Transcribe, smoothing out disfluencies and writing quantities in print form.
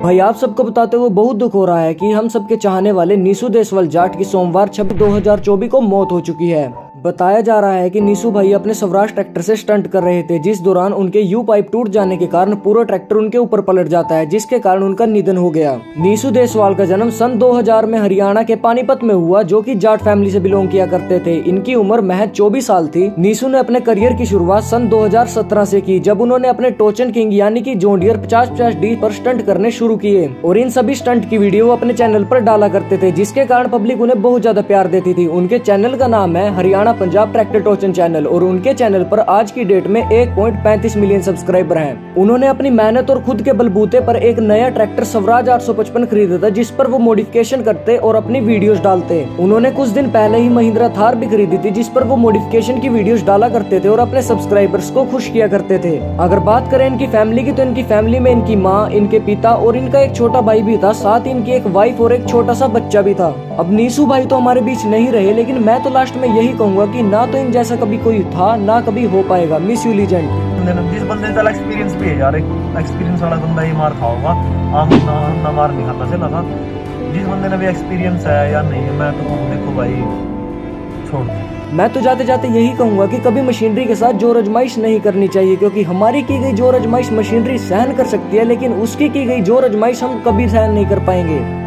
भाई आप सबको बताते हुए बहुत दुख हो रहा है कि हम सबके चाहने वाले निशु देशवाल जाट की सोमवार 26/2024 को मौत हो चुकी है। बताया जा रहा है कि निशु भाई अपने सवराज ट्रैक्टर से स्टंट कर रहे थे, जिस दौरान उनके यू पाइप टूट जाने के कारण पूरा ट्रैक्टर उनके ऊपर पलट जाता है, जिसके कारण उनका निधन हो गया। निशु देशवाल का जन्म सन 2000 में हरियाणा के पानीपत में हुआ, जो कि जाट फैमिली से बिलोंग किया करते थे। इनकी उम्र महज 24 साल थी। निशु ने अपने करियर की शुरुआत सन 2017 से की, जब उन्होंने अपने टॉचन किंग यानी कि जॉन डियर 50/50D पर स्टंट करने शुरू किए और इन सभी स्टंट की वीडियो अपने चैनल पर डाला करते थे, जिसके कारण पब्लिक उन्हें बहुत ज्यादा प्यार देती थी। उनके चैनल का नाम है हरियाणा पंजाब ट्रैक्टर टॉचन चैनल और उनके चैनल पर आज की डेट में 1.35 मिलियन सब्सक्राइबर हैं। उन्होंने अपनी मेहनत और खुद के बलबूते पर एक नया ट्रैक्टर सवराज 855 खरीदा था, जिस पर वो मॉडिफिकेशन करते और अपनी वीडियोस डालते। उन्होंने कुछ दिन पहले ही महिंद्रा थार भी खरीदी थी, जिस पर वो मॉडिफिकेशन की वीडियोस डाला करते थे और अपने सब्सक्राइबर्स को खुश किया करते थे। अगर बात करें इनकी फैमिली की, तो इनकी फैमिली में इनकी माँ, इनके पिता और इनका एक छोटा भाई भी था, साथ ही इनकी एक वाइफ और एक छोटा सा बच्चा भी था। अब निशु भाई तो हमारे बीच नहीं रहे, लेकिन मैं तो लास्ट में यही कहूंगा कि ना तो इन जैसा कभी कोई था, ना कभी हो पाएगा। Miss you legend. जिस बंदे का एक्सपीरियंस भी है यार, एक एक्सपीरियंस वाला बंदा ही मार खा होगा। आप ना मार नहीं खाता चला था। जिस बंदे ने भी एक्सपीरियंस है या नहीं, मैं तो देखो भाई छोड़ दो। मैं तो जाते जाते यही कहूंगा कि कभी मशीनरी के साथ जोर आजमाइश नहीं करनी चाहिए, क्योंकि हमारी की गई जोर आजमाइश मशीनरी सहन कर सकती है, लेकिन उसकी की गई जोर आजमाइश हम कभी सहन नहीं कर पाएंगे।